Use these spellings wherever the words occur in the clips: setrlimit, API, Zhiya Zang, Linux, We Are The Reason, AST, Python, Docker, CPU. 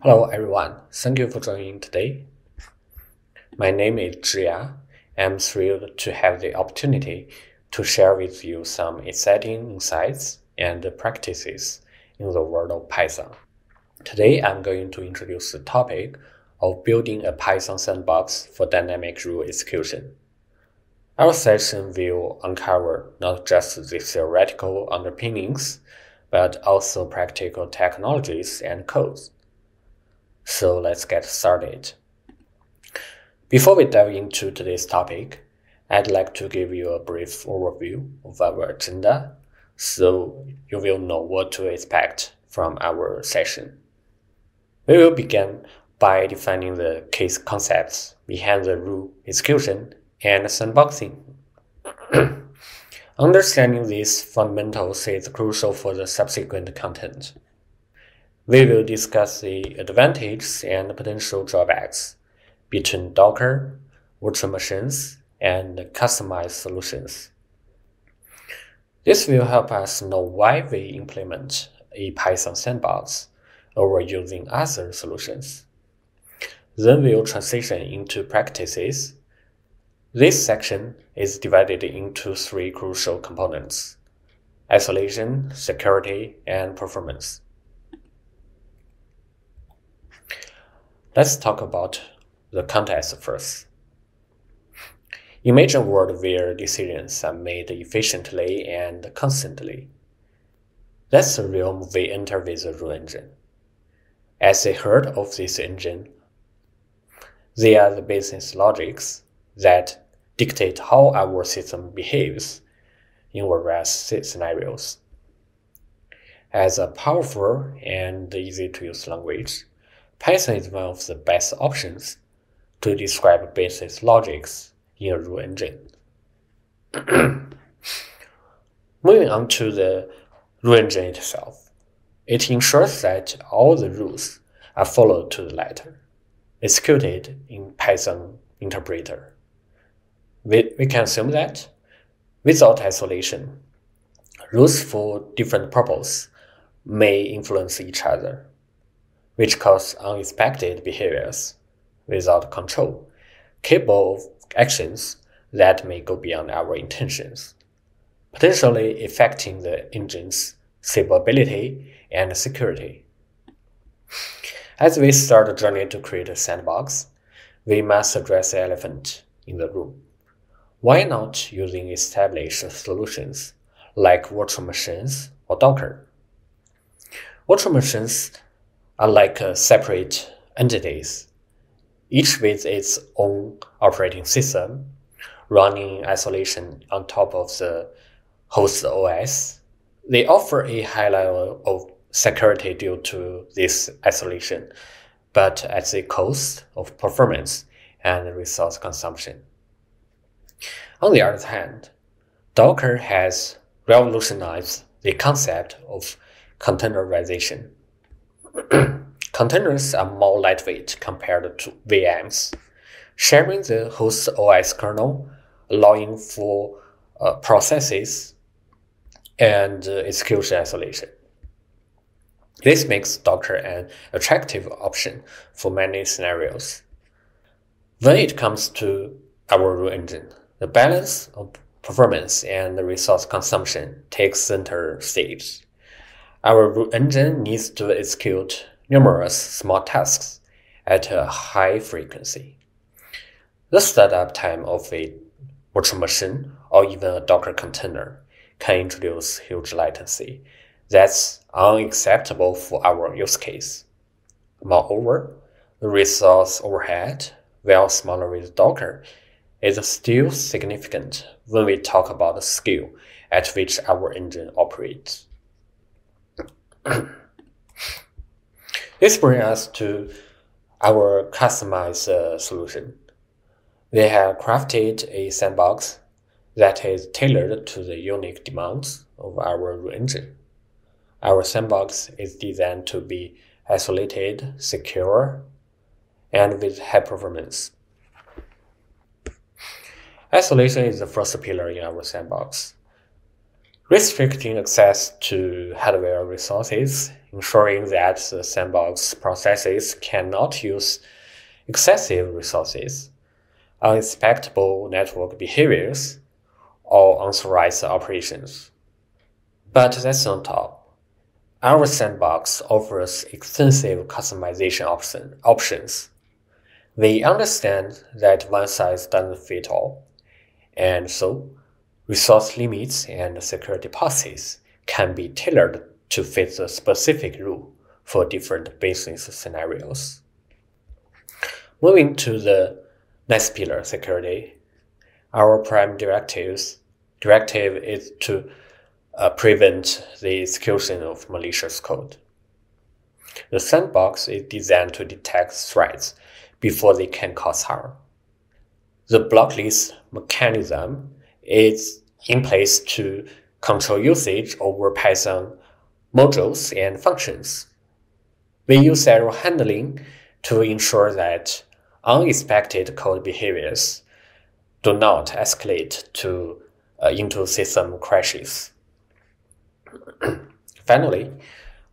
Hello everyone, thank you for joining today. My name is Zhiya. I'm thrilled to have the opportunity to share with you some exciting insights and practices in the world of Python. Today I'm going to introduce the topic of building a Python sandbox for dynamic rule execution. Our session will uncover not just the theoretical underpinnings, but also practical technologies and codes. So let's get started. Before we dive into today's topic, I'd like to give you a brief overview of our agenda so you will know what to expect from our session. We will begin by defining the key concepts behind the rule execution and sandboxing. Understanding these fundamentals is crucial for the subsequent content. We will discuss the advantages and potential drawbacks between Docker, virtual machines, and customized solutions. This will help us know why we implement a Python sandbox over using other solutions. Then we will transition into practices. This section is divided into three crucial components: isolation, security, and performance. Let's talk about the context first. Imagine a world where decisions are made efficiently and constantly. That's the realm we enter with the rule engine. As we heard of this engine, they are the business logics that dictate how our system behaves in various scenarios. As a powerful and easy-to-use language, Python is one of the best options to describe business logics in a rule engine. Moving on to the rule engine itself, it ensures that all the rules are followed to the letter, executed in Python interpreter. We can assume that, without isolation, rules for different purposes may influence each other, which cause unexpected behaviors without control, capable of actions that may go beyond our intentions, potentially affecting the engine's stability and security. As we start a journey to create a sandbox, we must address the elephant in the room. Why not using established solutions like virtual machines or Docker? Virtual machines are like separate entities, each with its own operating system, running in isolation on top of the host OS. They offer a high level of security due to this isolation, but at the cost of performance and resource consumption. On the other hand, Docker has revolutionized the concept of containerization. Containers are more lightweight compared to VMs, sharing the host OS kernel, allowing for processes and execution isolation. This makes Docker an attractive option for many scenarios. When it comes to our rule engine, the balance of performance and resource consumption takes center stage. Our rule engine needs to execute numerous small tasks at a high frequency. The startup time of a virtual machine or even a Docker container can introduce huge latency that's unacceptable for our use case. Moreover, the resource overhead, while smaller with Docker, is still significant when we talk about the scale at which our engine operates. This brings us to our customized solution. They have crafted a sandbox that is tailored to the unique demands of our rule engine. Our sandbox is designed to be isolated, secure, and with high performance. Isolation is the first pillar in our sandbox. restricting access to hardware resources, ensuring that the sandbox processes cannot use excessive resources, unexpectable network behaviors, or unauthorized operations. But that's on top. Our sandbox offers extensive customization options. They understand that one size doesn't fit all, and so resource limits and security policies can be tailored to fit the specific rule for different business scenarios. Moving to the next pillar, security. Our prime directive is to prevent the execution of malicious code. The sandbox is designed to detect threats before they can cause harm. The blacklist mechanism is in place to control usage over Python modules and functions. We use error handling to ensure that unexpected code behaviors do not escalate into system crashes. Finally,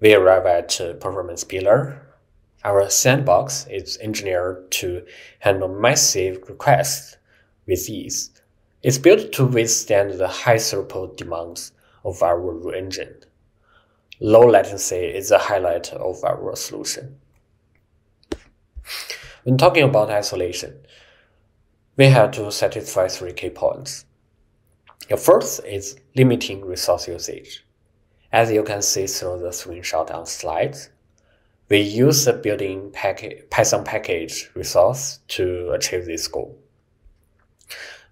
we arrive at performance pillar. Our sandbox is engineered to handle massive requests with ease. It's built to withstand the high throughput demands of our rule engine. Low latency is the highlight of our solution. When talking about isolation, we had to satisfy three key points. The first is limiting resource usage. As you can see through the screenshot on slides, we use the built-in Python package resource to achieve this goal.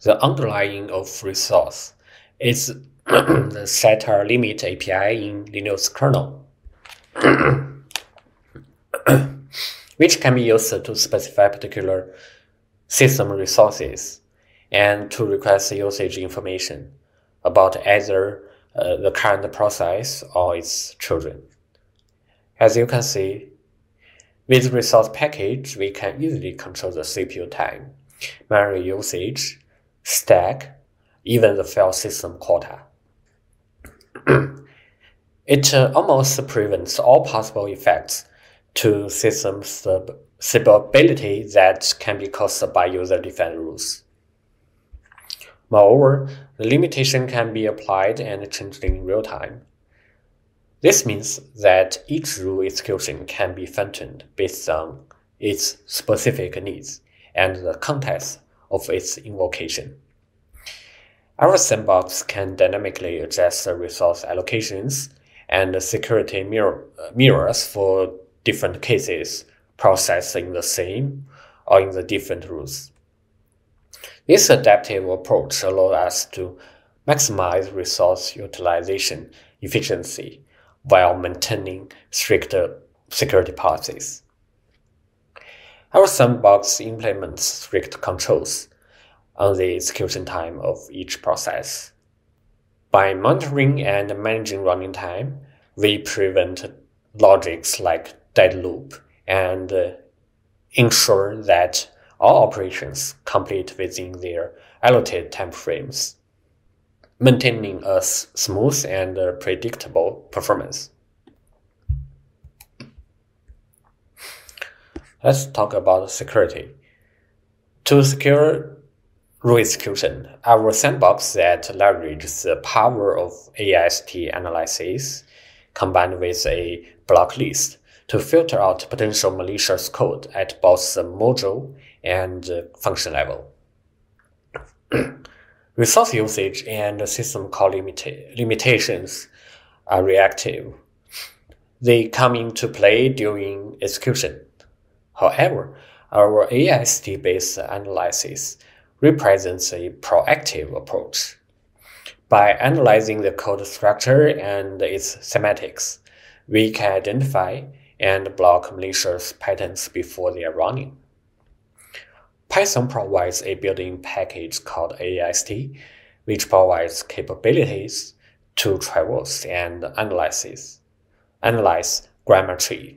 The underlying of resource is the setrlimit API in Linux kernel, which can be used to specify particular system resources and to request usage information about either the current process or its children. As you can see, with resource package, we can easily control the CPU time, memory usage, stack, even the file system quota. It almost prevents all possible effects to system stability that can be caused by user-defined rules. Moreover, the limitation can be applied and changed in real time. This means that each rule execution can be fine-tuned based on its specific needs and the context of its invocation. Our sandbox can dynamically adjust the resource allocations and security mirrors for different cases processed in the same or in the different rules. This adaptive approach allows us to maximize resource utilization efficiency while maintaining strict security policies. Our sandbox implements strict controls on the execution time of each process. By monitoring and managing running time, we prevent logics like dead loop and ensure that all operations complete within their allotted time frames, maintaining a smooth and predictable performance. Let's talk about security. To secure rule execution, our sandbox that leverages the power of AST analysis combined with a blacklist to filter out potential malicious code at both the module and function level. Resource usage and system call limitations are reactive. They come into play during execution. However, our AST-based analysis represents a proactive approach. By analyzing the code structure and its semantics, we can identify and block malicious patterns before they are running. Python provides a built-in package called AST, which provides capabilities to traverse and analyze grammar tree.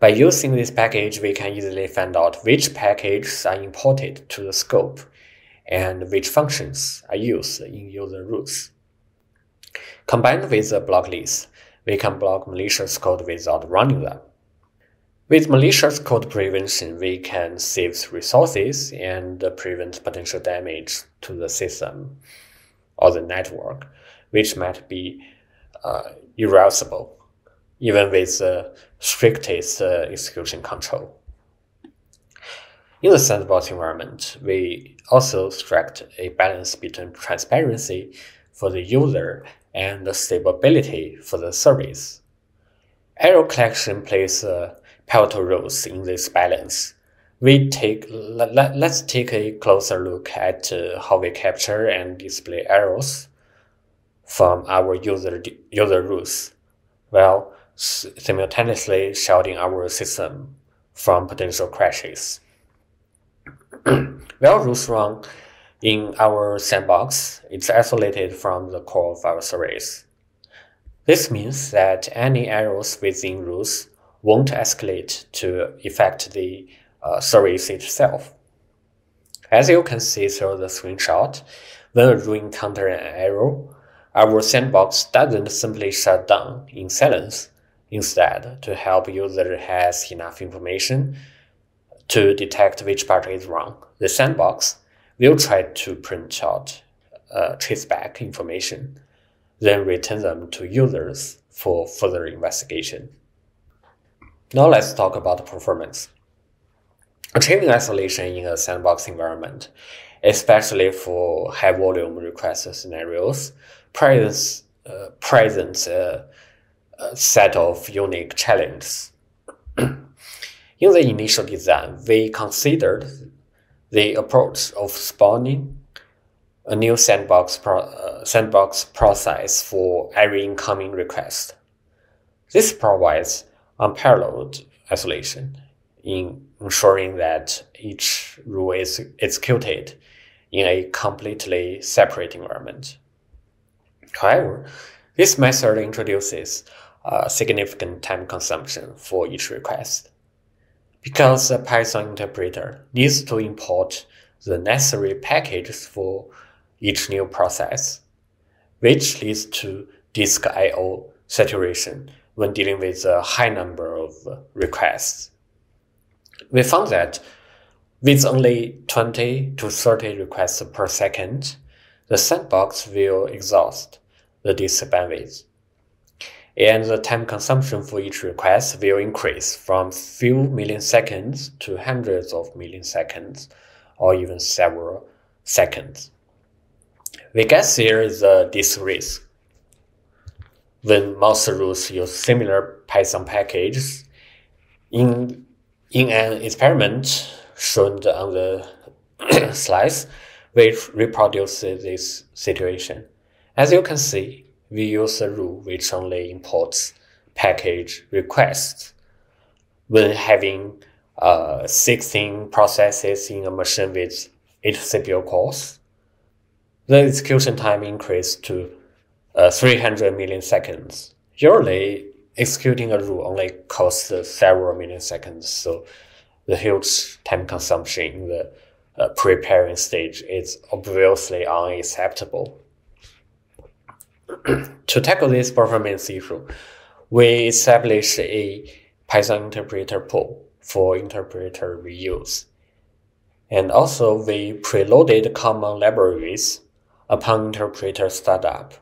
By using this package, we can easily find out which packages are imported to the scope and which functions are used in user rules. Combined with the block list, we can block malicious code without running them. With malicious code prevention, we can save resources and prevent potential damage to the system or the network, which might be irreversible, even with the strictest execution control. In the sandbox environment, we also strike a balance between transparency for the user and the stability for the service. Error collection plays pivotal roles in this balance. Let's take a closer look at how we capture and display errors from our user rules, while simultaneously shielding our system from potential crashes. While rules run in our sandbox, it's isolated from the core of our service. This means that any errors within rules won't escalate to affect the service itself. As you can see through the screenshot, when we encounter an error, our sandbox doesn't simply shut down in silence. Instead, to help user has enough information to detect which part is wrong, the sandbox will try to print out traceback information, then return them to users for further investigation. Now let's talk about performance. Achieving isolation in a sandbox environment, especially for high-volume request scenarios, presents a set of unique challenges. In the initial design, we considered the approach of spawning a new sandbox process for every incoming request. This provides unparalleled isolation in ensuring that each rule is executed in a completely separate environment. However, this method introduces significant time consumption for each request, because the Python interpreter needs to import the necessary packages for each new process, which leads to disk I/O saturation when dealing with a high number of requests. We found that with only 20 to 30 requests per second, the sandbox will exhaust the disk bandwidth, and the time consumption for each request will increase from few milliseconds to hundreds of milliseconds, or even several seconds. We guess here is a disk risk. When most rules use similar Python packages, in an experiment shown on the slides, we reproduce this situation. As you can see, we use a rule which only imports package requests when having 16 processes in a machine with 8 CPU cores. The execution time increased to 300 milliseconds. Usually, executing a rule only costs several milliseconds, so the huge time consumption in the preparing stage is obviously unacceptable. To tackle this performance issue, we established a Python interpreter pool for interpreter reuse. And also, we preloaded common libraries upon interpreter startup,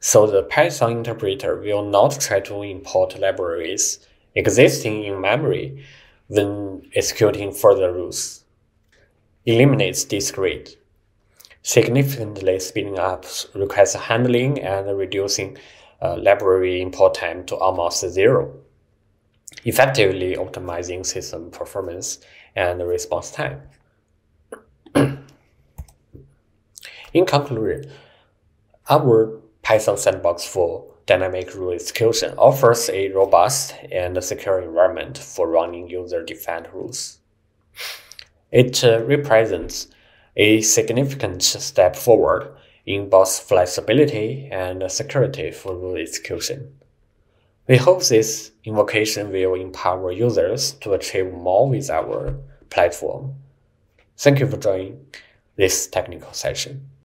so the Python interpreter will not try to import libraries existing in memory when executing further rules. Eliminates disk read, significantly speeding up request handling and reducing library import time to almost zero, effectively optimizing system performance and response time. In conclusion, our Python sandbox for dynamic rule execution offers a robust and secure environment for running user-defined rules. It represents a significant step forward in both flexibility and security for rule execution. We hope this invocation will empower users to achieve more with our platform. Thank you for joining this technical session.